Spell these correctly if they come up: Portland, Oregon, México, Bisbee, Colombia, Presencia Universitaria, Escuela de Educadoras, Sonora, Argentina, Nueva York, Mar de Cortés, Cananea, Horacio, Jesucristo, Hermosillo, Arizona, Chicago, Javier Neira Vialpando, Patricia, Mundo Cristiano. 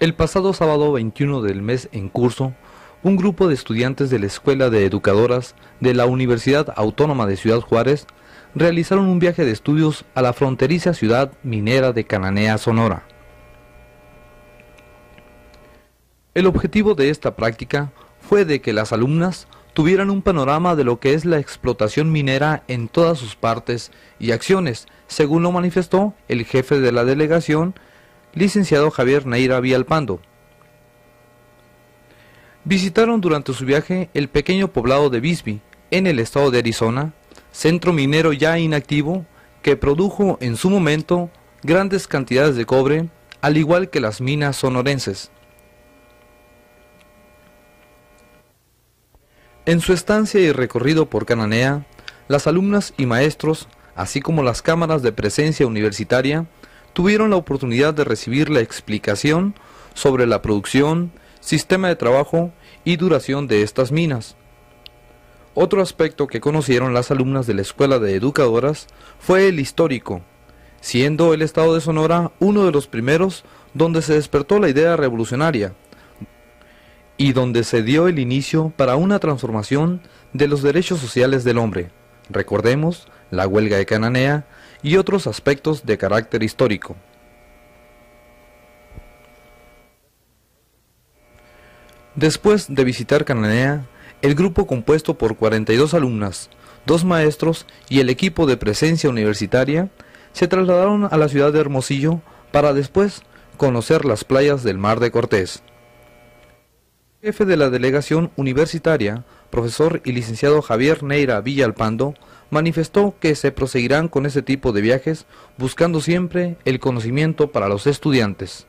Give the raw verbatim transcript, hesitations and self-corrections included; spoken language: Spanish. El pasado sábado veintiuno del mes en curso, un grupo de estudiantes de la Escuela de Educadoras de la Universidad Autónoma de Ciudad Juárez realizaron un viaje de estudios a la fronteriza ciudad minera de Cananea, Sonora. El objetivo de esta práctica fue de que las alumnas tuvieran un panorama de lo que es la explotación minera en todas sus partes y acciones, según lo manifestó el jefe de la delegación, licenciado Javier Neira Vialpando. Visitaron durante su viaje el pequeño poblado de Bisbee, en el estado de Arizona, centro minero ya inactivo, que produjo en su momento grandes cantidades de cobre, al igual que las minas sonorenses. En su estancia y recorrido por Cananea, las alumnas y maestros, así como las cámaras de presencia universitaria, tuvieron la oportunidad de recibir la explicación sobre la producción, sistema de trabajo y duración de estas minas. Otro aspecto que conocieron las alumnas de la Escuela de Educadoras fue el histórico, siendo el estado de Sonora uno de los primeros donde se despertó la idea revolucionaria y donde se dio el inicio para una transformación de los derechos sociales del hombre. Recordemos la huelga de Cananea y otros aspectos de carácter histórico. Después de visitar Cananea, el grupo compuesto por cuarenta y dos alumnas, dos maestros y el equipo de presencia universitaria se trasladaron a la ciudad de Hermosillo para después conocer las playas del Mar de Cortés. El jefe de la delegación universitaria, profesor y licenciado Javier Neira Vialpando, manifestó que se proseguirán con este tipo de viajes buscando siempre el conocimiento para los estudiantes.